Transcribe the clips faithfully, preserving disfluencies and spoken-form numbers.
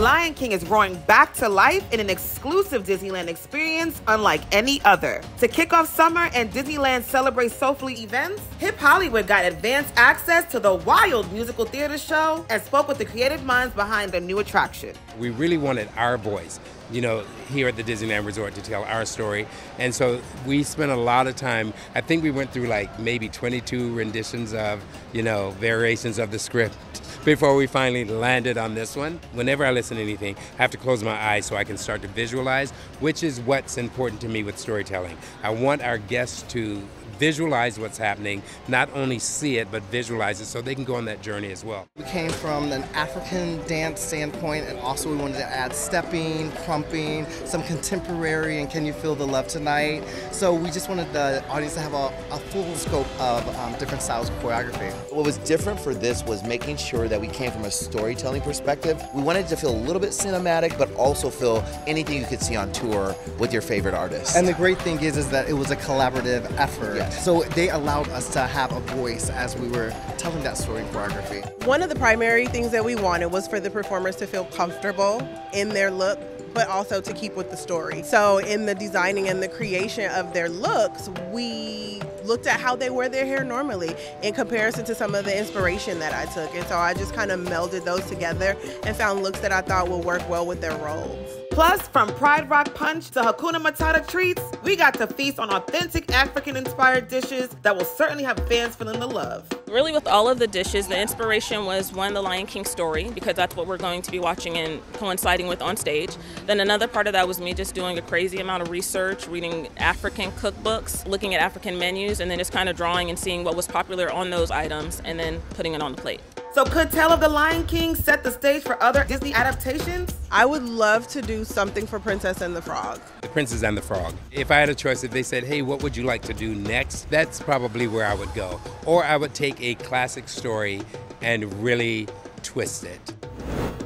Lion King is roaring back to life in an exclusive Disneyland experience unlike any other. To kick off summer and Disneyland's Celebrate Soulfully events, Hip Hollywood got advanced access to the wild musical theater show and spoke with the creative minds behind the new attraction. We really wanted our voice, you know, here at the Disneyland Resort to tell our story. And so we spent a lot of time. I think we went through like maybe twenty-two renditions of, you know, variations of the script before we finally landed on this one. Whenever I listen to anything, I have to close my eyes so I can start to visualize, which is what's important to me with storytelling. I want our guests to visualize what's happening, not only see it, but visualize it so they can go on that journey as well. We came from an African dance standpoint, and also we wanted to add stepping, clumping, some contemporary, and Can You Feel the Love Tonight? So we just wanted the audience to have a, a full scope of um, different styles of choreography. What was different for this was making sure that we came from a storytelling perspective. We wanted to feel a little bit cinematic, but also feel anything you could see on tour with your favorite artists. And the great thing is, is that it was a collaborative effort. Yeah. So they allowed us to have a voice as we were telling that story in choreography. One of the primary things that we wanted was for the performers to feel comfortable in their look, but also to keep with the story. So in the designing and the creation of their looks, we looked at how they wear their hair normally in comparison to some of the inspiration that I took. And so I just kind of melded those together and found looks that I thought would work well with their roles. Plus, from Pride Rock Punch to Hakuna Matata treats, we got to feast on authentic African-inspired dishes that will certainly have fans feeling the love. Really, with all of the dishes, the inspiration was, one, the Lion King story, because that's what we're going to be watching and coinciding with on stage. Then another part of that was me just doing a crazy amount of research, reading African cookbooks, looking at African menus, and then just kind of drawing and seeing what was popular on those items and then putting it on the plate. So could Tale of the Lion King set the stage for other Disney adaptations? I would love to do something for Princess and the Frog. The Princess and the Frog. If I had a choice, if they said, hey, what would you like to do next? That's probably where I would go. Or I would take a classic story and really twist it.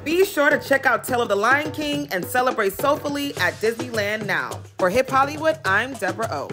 Be sure to check out Tale of the Lion King and Celebrate Soulfully at Disneyland now. For Hip Hollywood, I'm Deborah O.